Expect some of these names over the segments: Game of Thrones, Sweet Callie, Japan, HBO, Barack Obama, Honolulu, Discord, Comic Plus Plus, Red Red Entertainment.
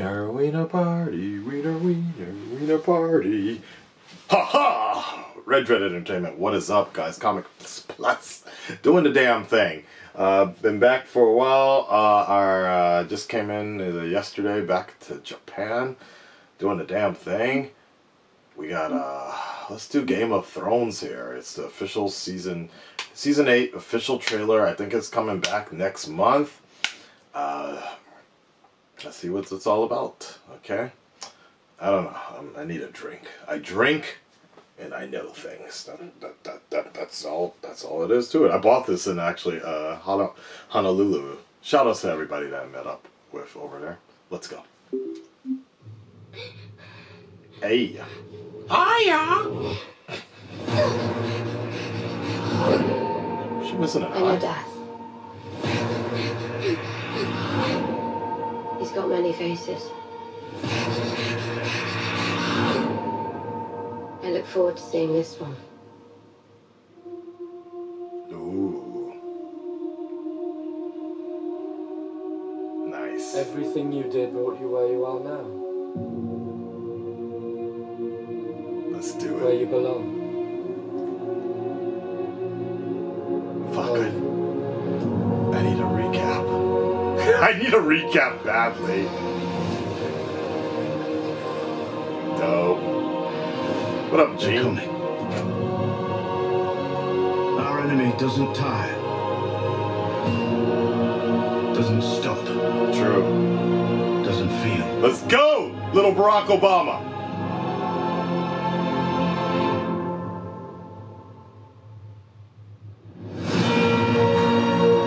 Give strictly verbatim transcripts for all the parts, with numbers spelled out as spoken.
Wiener, wiener party, wiener, wiener, wiener party. Ha ha! Red Red Entertainment, what is up, guys? Comic Plus Plus, doing the damn thing. Uh, been back for a while. Uh, our uh, just came in uh, yesterday, back to Japan, doing the damn thing. We got uh, let's do Game of Thrones here. It's the official season, season eight official trailer. I think it's coming back next month. Uh. Let's see what it's all about, okay? I don't know. I'm, I need a drink. I drink, and I know things. That, that, that, that, that's all. That's all it is to it. I bought this in actually uh, Honolulu. Shout out to everybody that I met up with over there. Let's go. Hey. Hiya. She's missing an eye. He's got many faces. I look forward to seeing this one. Ooh. Nice. Everything you did brought you where you are now. Let's do it. Where you belong. Fuck it. Oh. I need a recap. I need a recap badly. Dope. What up, Gene? Our enemy doesn't tire. Doesn't stop. True. Doesn't feel. Let's go, little Barack Obama.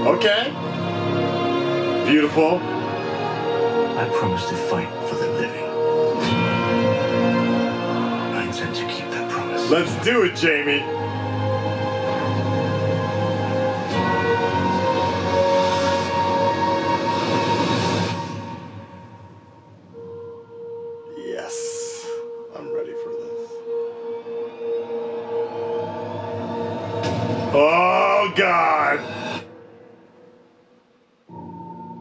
Okay. Beautiful. I promise to fight for the living. I intend to keep that promise. Let's do it, Jamie. Yes. I'm ready for this. Oh, God.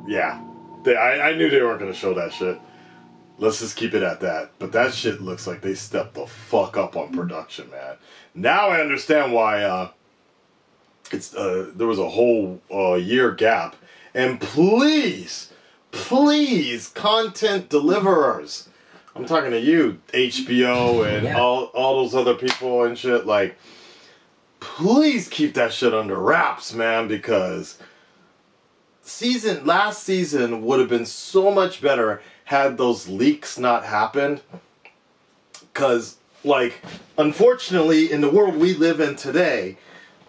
Yeah, they, I, I knew they weren't going to show that shit. Let's just keep it at that. But that shit looks like they stepped the fuck up on production, man. Now I understand why uh, it's uh, there was a whole uh, year gap. And please, please, content deliverers. I'm talking to you, H B O and yeah. all, all those other people and shit. Like, please keep that shit under wraps, man, because... Season last season would have been so much better had those leaks not happened. Cause like, unfortunately, in the world we live in today,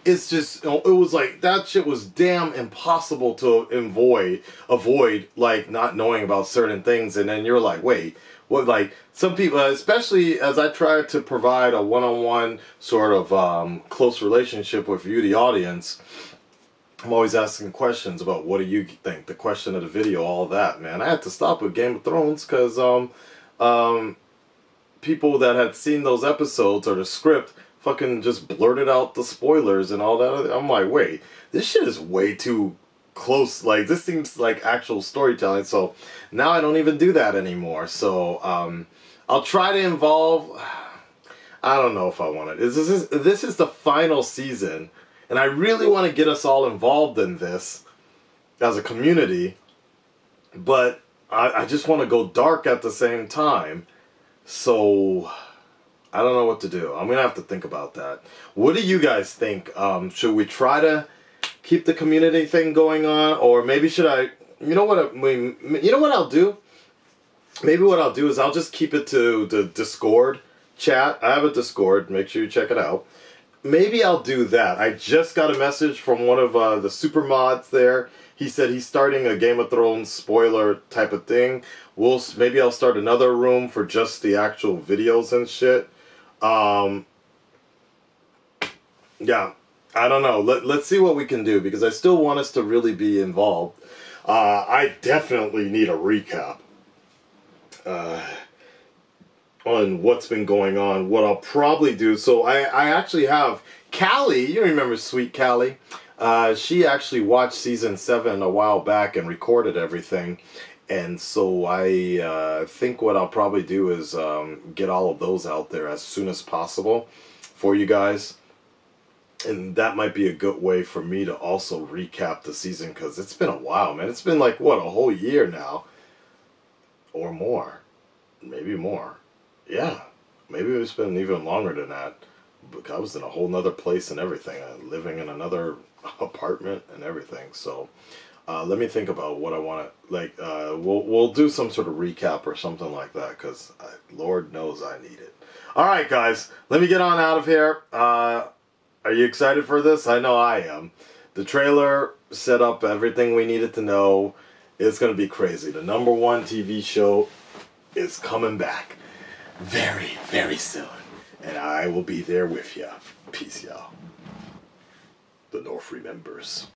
it's just it was like that shit was damn impossible to avoid. Avoid like not knowing about certain things, and then you're like, wait, what? Like some people, especially as I try to provide a one-on-one sort of um, close relationship with you, the audience. I'm always asking questions about what do you think, the question of the video, all that, man. I had to stop with Game of Thrones because um, um, people that had seen those episodes or the script fucking just blurted out the spoilers and all that. I'm like, wait, this shit is way too close. Like, this seems like actual storytelling. So now I don't even do that anymore. So um, I'll try to involve... I don't know if I want it. This is, this is the final season. And I really want to get us all involved in this as a community, but I, I just want to go dark at the same time. So I don't know what to do. I'm going to have to think about that. What do you guys think? Um, should we try to keep the community thing going on? Or maybe should I, you know what, I mean, you know what I'll do? Maybe what I'll do is I'll just keep it to the Discord chat. I have a Discord. Make sure you check it out. Maybe I'll do that. I just got a message from one of uh, the super mods there. He said he's starting a Game of Thrones spoiler type of thing. We'll maybe I'll start another room for just the actual videos and shit. Um, yeah, I don't know. Let, let's see what we can do because I still want us to really be involved. Uh, I definitely need a recap. Uh... on what's been going on, what I'll probably do. So I, I actually have Callie, you remember Sweet Callie, uh, she actually watched season seven a while back and recorded everything. And so I uh, think what I'll probably do is um, get all of those out there as soon as possible for you guys. And that might be a good way for me to also recap the season, because it's been a while, man. It's been like, what, a whole year now? Or more. Maybe more. Yeah. Maybe it's been even longer than that. I was in a whole nother place and everything. Living in another apartment and everything. So uh, let me think about what I want to, like, uh, we'll, we'll do some sort of recap or something like that, because Lord knows I need it. All right, guys. Let me get on out of here. Uh... Are you excited for this? I know I am. The trailer set up everything we needed to know. It's going to be crazy. The number one T V show is coming back very, very soon. And I will be there with you. Peace, y'all. The North remembers.